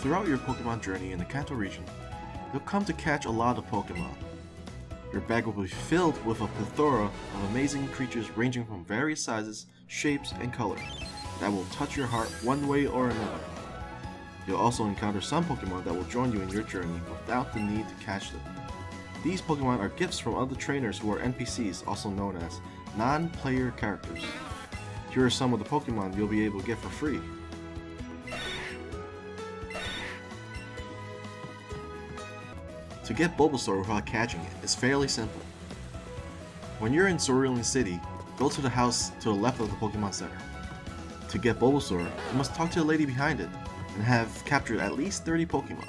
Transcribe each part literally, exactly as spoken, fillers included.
Throughout your Pokemon journey in the Kanto region, you'll come to catch a lot of Pokemon. Your bag will be filled with a plethora of amazing creatures ranging from various sizes, shapes, and colors that will touch your heart one way or another. You'll also encounter some Pokemon that will join you in your journey without the need to catch them. These Pokemon are gifts from other trainers who are N P Cs, also known as non-player characters. Here are some of the Pokemon you'll be able to get for free. To get Bulbasaur without catching it is fairly simple. When you're in Sorrelin City, go to the house to the left of the Pokemon Center. To get Bulbasaur, you must talk to the lady behind it, and have captured at least thirty Pokemon.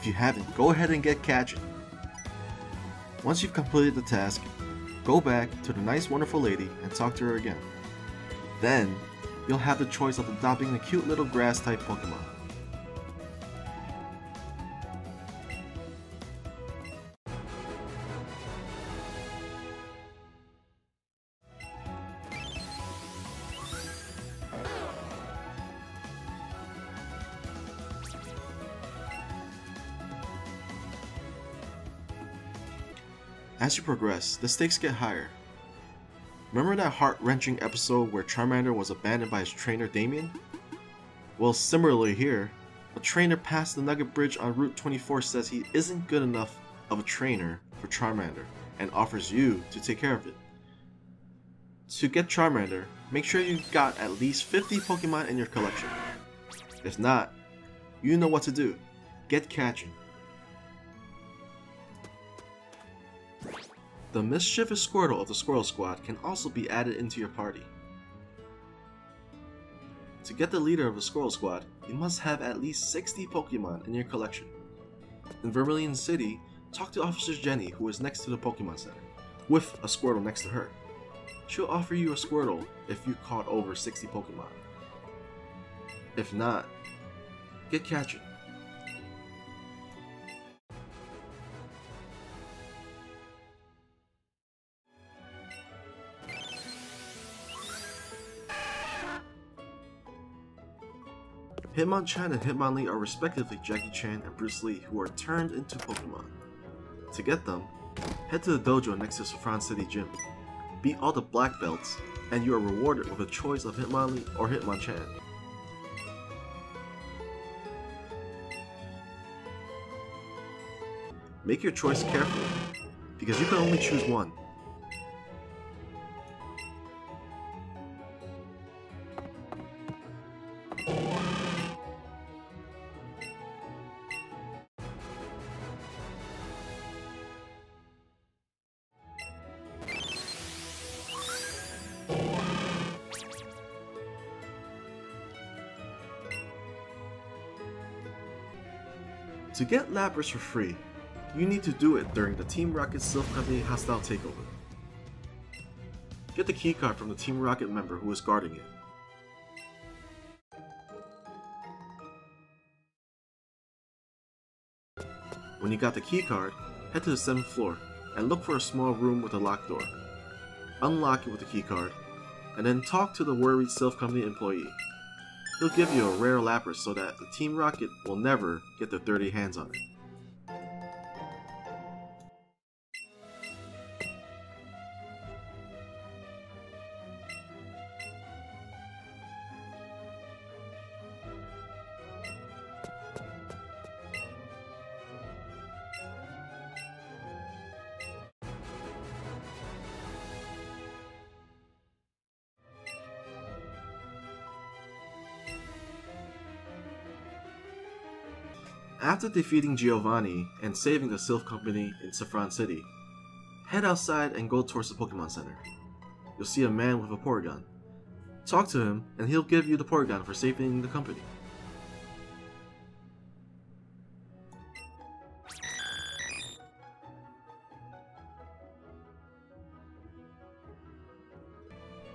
If you haven't, go ahead and get catching. Once you've completed the task, go back to the nice wonderful lady and talk to her again. Then, you'll have the choice of adopting the cute little grass type Pokemon. As you progress, the stakes get higher. Remember that heart-wrenching episode where Charmander was abandoned by his trainer Damien? Well, similarly here, a trainer past the Nugget Bridge on Route twenty-four says he isn't good enough of a trainer for Charmander and offers you to take care of it. To get Charmander, make sure you've got at least fifty Pokemon in your collection. If not, you know what to do. Get catching. The mischievous Squirtle of the Squirrel Squad can also be added into your party. To get the leader of the Squirrel Squad, you must have at least sixty Pokemon in your collection. In Vermilion City, talk to Officer Jenny, who is next to the Pokemon Center, with a Squirtle next to her. She'll offer you a Squirtle if you caught over sixty Pokemon. If not, get catching. Hitmonchan and Hitmonlee are respectively Jackie Chan and Bruce Lee, who are turned into Pokemon. To get them, head to the dojo next to Saffron City Gym, beat all the black belts, and you are rewarded with a choice of Hitmonlee or Hitmonchan. Make your choice carefully, because you can only choose one. To get Lapras for free, you need to do it during the Team Rocket Silph Company hostile takeover. Get the keycard from the Team Rocket member who is guarding it. When you got the keycard, head to the seventh floor and look for a small room with a locked door. Unlock it with the keycard, and then talk to the worried Silph Company employee. He'll give you a rare Lapras so that the Team Rocket will never get their dirty hands on it. After defeating Giovanni and saving the Silph Company in Saffron City, head outside and go towards the Pokemon Center. You'll see a man with a Porygon. Talk to him and he'll give you the Porygon for saving the company.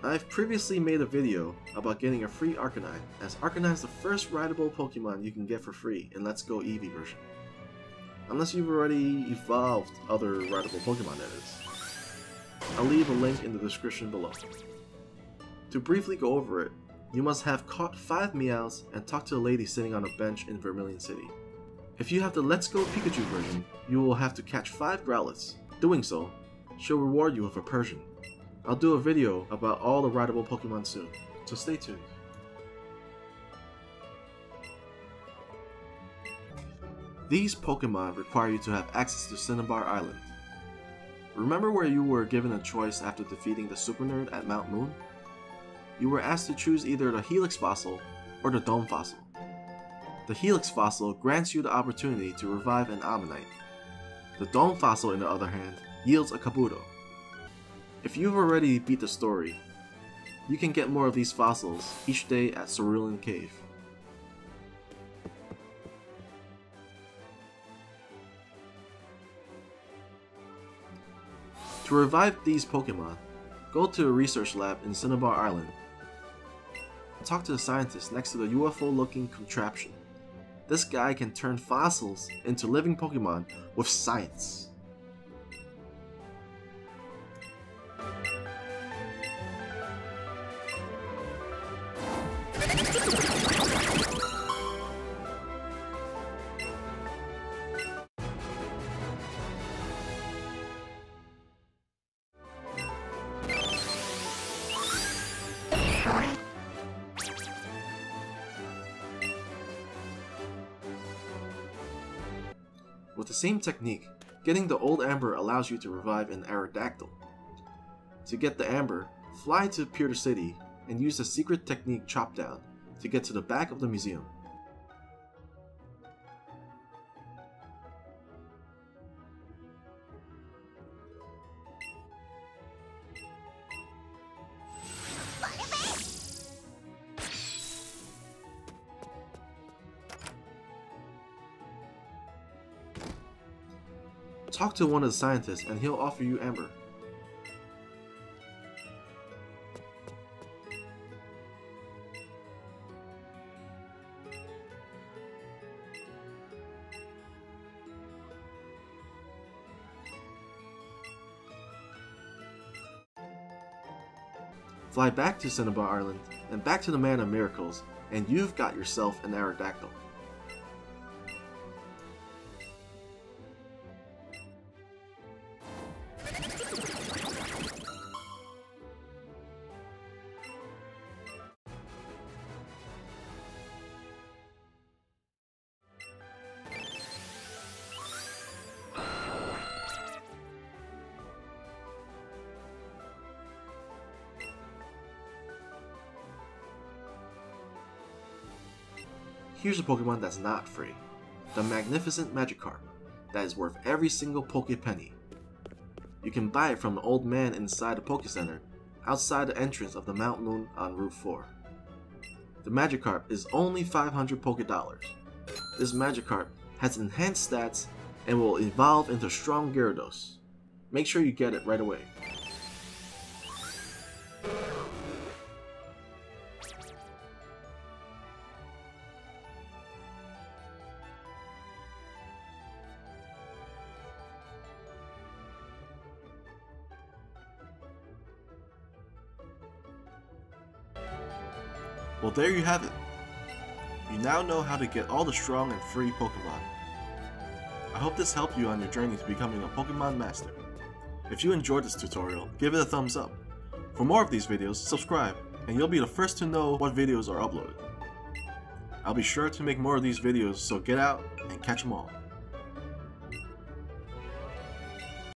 I've previously made a video about getting a free Arcanine, as Arcanine is the first rideable Pokemon you can get for free in Let's Go Eevee version. unless you've already evolved other rideable Pokemon, that is. I'll leave a link in the description below. To briefly go over it, you must have caught five Meowths and talked to a lady sitting on a bench in Vermilion City. If you have the Let's Go Pikachu version, you will have to catch five Growlits. Doing so, she'll reward you with a Persian. I'll do a video about all the rideable Pokemon soon, so stay tuned. These Pokemon require you to have access to Cinnabar Island. Remember where you were given a choice after defeating the Super Nerd at Mount Moon? You were asked to choose either the Helix Fossil or the Dome Fossil. The Helix Fossil grants you the opportunity to revive an Ammonite. The Dome Fossil, on the other hand, yields a Kabuto. If you've already beat the story, you can get more of these fossils each day at Sorrelin Cave. To revive these Pokemon, go to a research lab in Cinnabar Island. Talk to the scientist next to the U F O-looking contraption. This guy can turn fossils into living Pokemon with science. With the same technique, getting the old amber allows you to revive an Aerodactyl. To get the amber, fly to Pier City and use the secret technique Chop Down to get to the back of the museum. Talk to one of the scientists and he'll offer you amber. Fly back to Cinnabar Island and back to the Man of Miracles and you've got yourself an Aerodactyl. Here's a Pokemon that's not free, the magnificent Magikarp, that is worth every single Pokepenny. You can buy it from the old man inside the Poké Center, outside the entrance of the Mount Moon on Route four. The Magikarp is only five hundred Pokédollars. This Magikarp has enhanced stats and will evolve into strong Gyarados. Make sure you get it right away. Well, there you have it. You now know how to get all the strong and free Pokemon. I hope this helped you on your journey to becoming a Pokemon Master. If you enjoyed this tutorial, give it a thumbs up. For more of these videos, subscribe, and you'll be the first to know what videos are uploaded. I'll be sure to make more of these videos, so get out and catch them all.